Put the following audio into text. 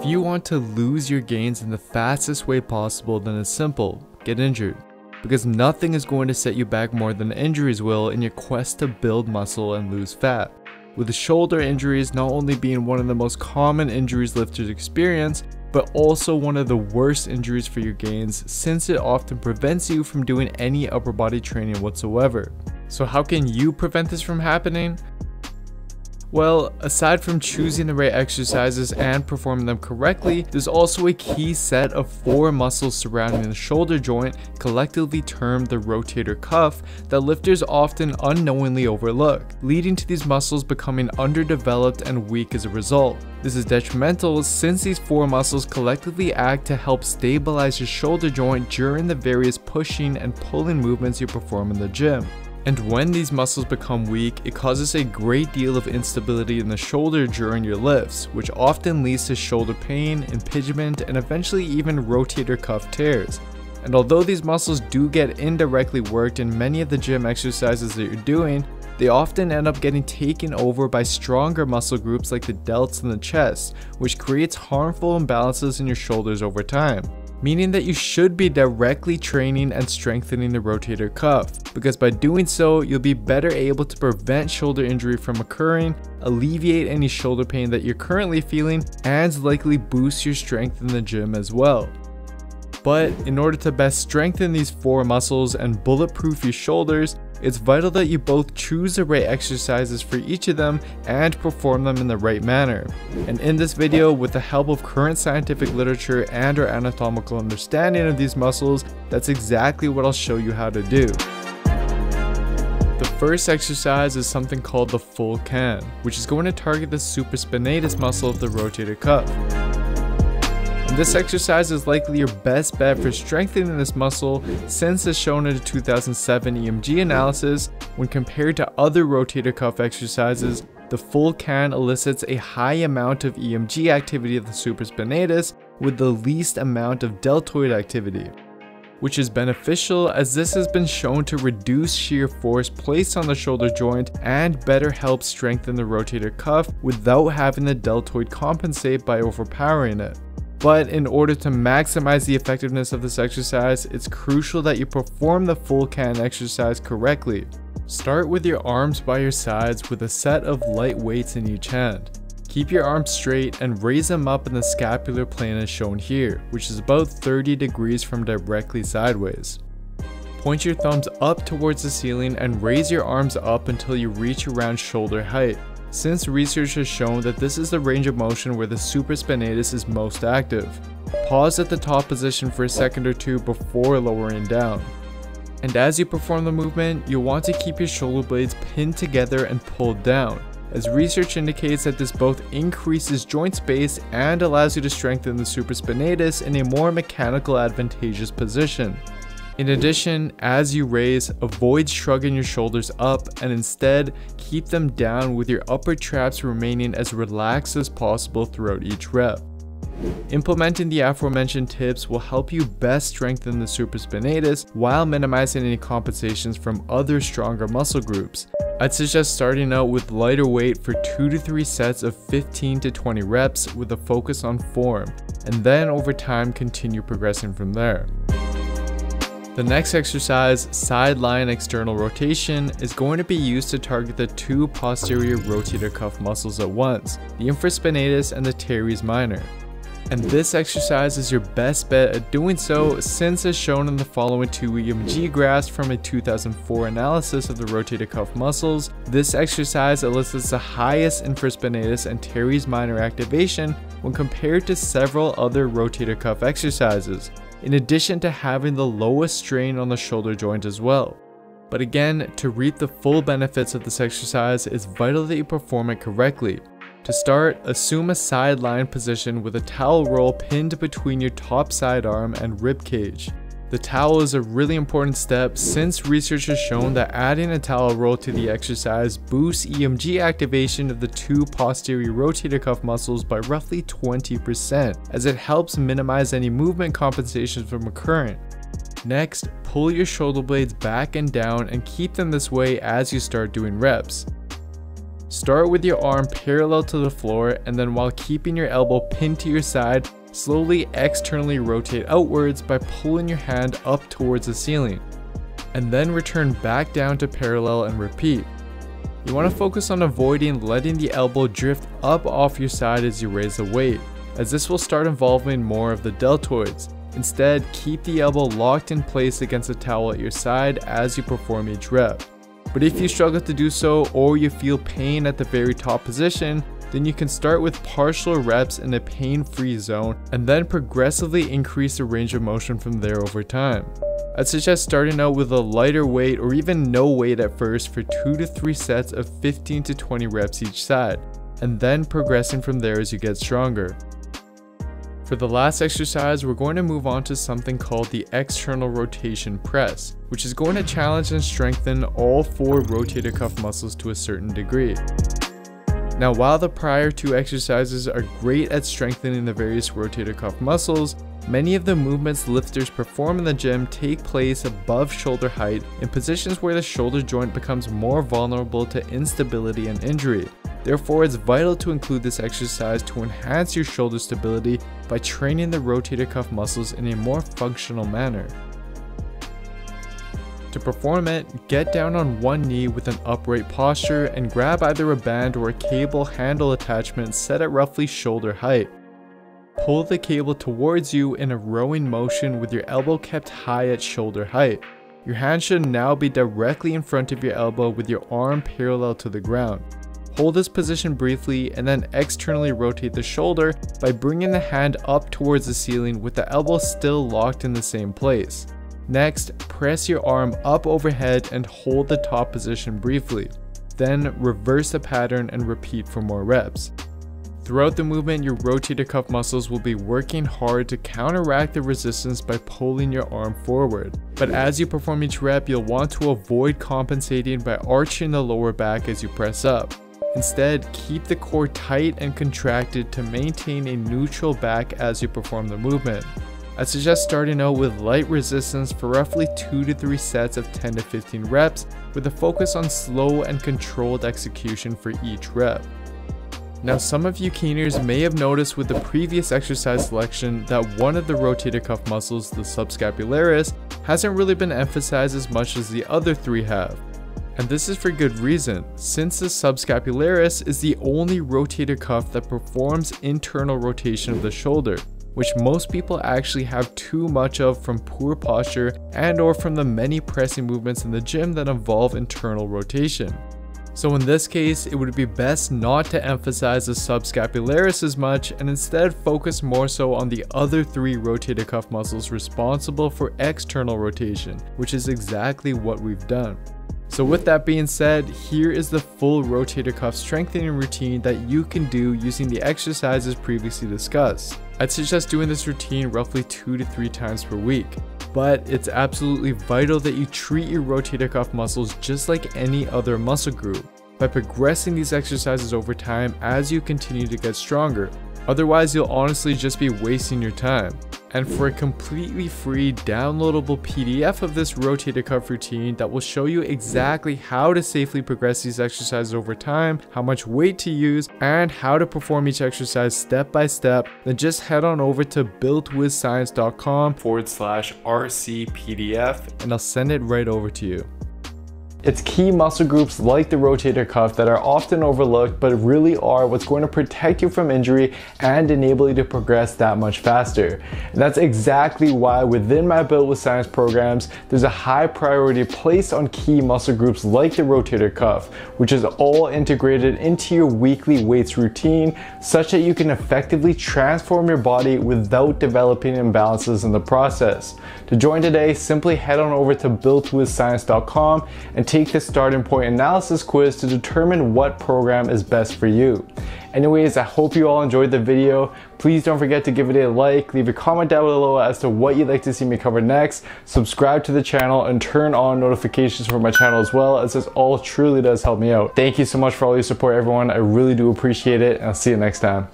If you want to lose your gains in the fastest way possible, then it's simple: get injured. Because nothing is going to set you back more than injuries will in your quest to build muscle and lose fat. With shoulder injuries not only being one of the most common injuries lifters experience, but also one of the worst injuries for your gains, since it often prevents you from doing any upper body training whatsoever. So how can you prevent this from happening? Well, aside from choosing the right exercises and performing them correctly, there's also a key set of four muscles surrounding the shoulder joint, collectively termed the rotator cuff, that lifters often unknowingly overlook, leading to these muscles becoming underdeveloped and weak as a result. This is detrimental since these four muscles collectively act to help stabilize your shoulder joint during the various pushing and pulling movements you perform in the gym. And when these muscles become weak, it causes a great deal of instability in the shoulder during your lifts, which often leads to shoulder pain, impingement, and eventually even rotator cuff tears. And although these muscles do get indirectly worked in many of the gym exercises that you're doing, they often end up getting taken over by stronger muscle groups like the delts and the chest, which creates harmful imbalances in your shoulders over time. Meaning that you should be directly training and strengthening the rotator cuff, because by doing so, you'll be better able to prevent shoulder injury from occurring, alleviate any shoulder pain that you're currently feeling, and likely boost your strength in the gym as well. But in order to best strengthen these four muscles and bulletproof your shoulders, it's vital that you both choose the right exercises for each of them and perform them in the right manner. And in this video, with the help of current scientific literature and our anatomical understanding of these muscles, that's exactly what I'll show you how to do. The first exercise is something called the full can, which is going to target the supraspinatus muscle of the rotator cuff. This exercise is likely your best bet for strengthening this muscle, since as shown in a 2007 EMG analysis, when compared to other rotator cuff exercises, the full can elicits a high amount of EMG activity of the supraspinatus with the least amount of deltoid activity, which is beneficial as this has been shown to reduce shear force placed on the shoulder joint and better help strengthen the rotator cuff without having the deltoid compensate by overpowering it. But in order to maximize the effectiveness of this exercise, it's crucial that you perform the full can exercise correctly. Start with your arms by your sides with a set of light weights in each hand. Keep your arms straight and raise them up in the scapular plane as shown here, which is about 30 degrees from directly sideways. Point your thumbs up towards the ceiling and raise your arms up until you reach around shoulder height, since research has shown that this is the range of motion where the supraspinatus is most active. Pause at the top position for a second or two before lowering down. And as you perform the movement, you'll want to keep your shoulder blades pinned together and pulled down, as research indicates that this both increases joint space and allows you to strengthen the supraspinatus in a more mechanical, advantageous position. In addition, as you raise, avoid shrugging your shoulders up and instead keep them down with your upper traps remaining as relaxed as possible throughout each rep. Implementing the aforementioned tips will help you best strengthen the supraspinatus while minimizing any compensations from other stronger muscle groups. I'd suggest starting out with lighter weight for 2 to 3 sets of 15 to 20 reps with a focus on form, and then over time continue progressing from there. The next exercise, sideline external rotation, is going to be used to target the two posterior rotator cuff muscles at once, the infraspinatus and the teres minor. And this exercise is your best bet at doing so, since as shown in the following two EMG graphs from a 2004 analysis of the rotator cuff muscles, this exercise elicits the highest infraspinatus and teres minor activation when compared to several other rotator cuff exercises, in addition to having the lowest strain on the shoulder joint as well. But again, to reap the full benefits of this exercise, it's vital that you perform it correctly. To start, assume a sideline position with a towel roll pinned between your top sidearm and rib cage. The towel is a really important step, since research has shown that adding a towel roll to the exercise boosts EMG activation of the two posterior rotator cuff muscles by roughly 20%, as it helps minimize any movement compensations from occurring. Next, pull your shoulder blades back and down and keep them this way as you start doing reps. Start with your arm parallel to the floor, and then while keeping your elbow pinned to your side, slowly externally rotate outwards by pulling your hand up towards the ceiling, and then return back down to parallel and repeat. You want to focus on avoiding letting the elbow drift up off your side as you raise the weight, as this will start involving more of the deltoids. Instead, keep the elbow locked in place against the towel at your side as you perform each rep. But if you struggle to do so, or you feel pain at the very top position, then you can start with partial reps in a pain-free zone and then progressively increase the range of motion from there over time. I'd suggest starting out with a lighter weight or even no weight at first for 2 to 3 sets of 15 to 20 reps each side, and then progressing from there as you get stronger. For the last exercise, we're going to move on to something called the external rotation press, which is going to challenge and strengthen all 4 rotator cuff muscles to a certain degree. Now, while the prior 2 exercises are great at strengthening the various rotator cuff muscles, many of the movements lifters perform in the gym take place above shoulder height in positions where the shoulder joint becomes more vulnerable to instability and injury. Therefore, it's vital to include this exercise to enhance your shoulder stability by training the rotator cuff muscles in a more functional manner. To perform it, get down on one knee with an upright posture and grab either a band or a cable handle attachment set at roughly shoulder height. Pull the cable towards you in a rowing motion with your elbow kept high at shoulder height. Your hand should now be directly in front of your elbow with your arm parallel to the ground. Hold this position briefly and then externally rotate the shoulder by bringing the hand up towards the ceiling with the elbow still locked in the same place. Next, press your arm up overhead and hold the top position briefly. Then reverse the pattern and repeat for more reps. Throughout the movement, your rotator cuff muscles will be working hard to counteract the resistance by pulling your arm forward. But as you perform each rep, you'll want to avoid compensating by arching the lower back as you press up. Instead, keep the core tight and contracted to maintain a neutral back as you perform the movement. I suggest starting out with light resistance for roughly 2 to 3 sets of 10 to 15 reps with a focus on slow and controlled execution for each rep. Now, some of you keeners may have noticed with the previous exercise selection that one of the rotator cuff muscles, the subscapularis, hasn't really been emphasized as much as the other 3 have. And this is for good reason, since the subscapularis is the only rotator cuff that performs internal rotation of the shoulder, which most people actually have too much of from poor posture and or from the many pressing movements in the gym that involve internal rotation. So in this case, it would be best not to emphasize the subscapularis as much and instead focus more so on the other 3 rotator cuff muscles responsible for external rotation, which is exactly what we've done. So with that being said, here is the full rotator cuff strengthening routine that you can do using the exercises previously discussed. I'd suggest doing this routine roughly 2 to 3 times per week, but it's absolutely vital that you treat your rotator cuff muscles just like any other muscle group by progressing these exercises over time as you continue to get stronger. Otherwise, you'll honestly just be wasting your time. And for a completely free downloadable PDF of this rotator cuff routine that will show you exactly how to safely progress these exercises over time, how much weight to use, and how to perform each exercise step by step, then just head on over to builtwithscience.com/RCPDF and I'll send it right over to you. It's key muscle groups like the rotator cuff that are often overlooked but really are what's going to protect you from injury and enable you to progress that much faster. And that's exactly why within my Built With Science programs, there's a high priority placed on key muscle groups like the rotator cuff, which is all integrated into your weekly weights routine such that you can effectively transform your body without developing imbalances in the process. To join today, simply head on over to builtwithscience.com and take the starting point analysis quiz to determine what program is best for you. Anyways, I hope you all enjoyed the video. Please don't forget to give it a like, leave a comment down below as to what you'd like to see me cover next, subscribe to the channel, and turn on notifications for my channel as well, as this all truly does help me out. Thank you so much for all your support, everyone. I really do appreciate it, and I'll see you next time.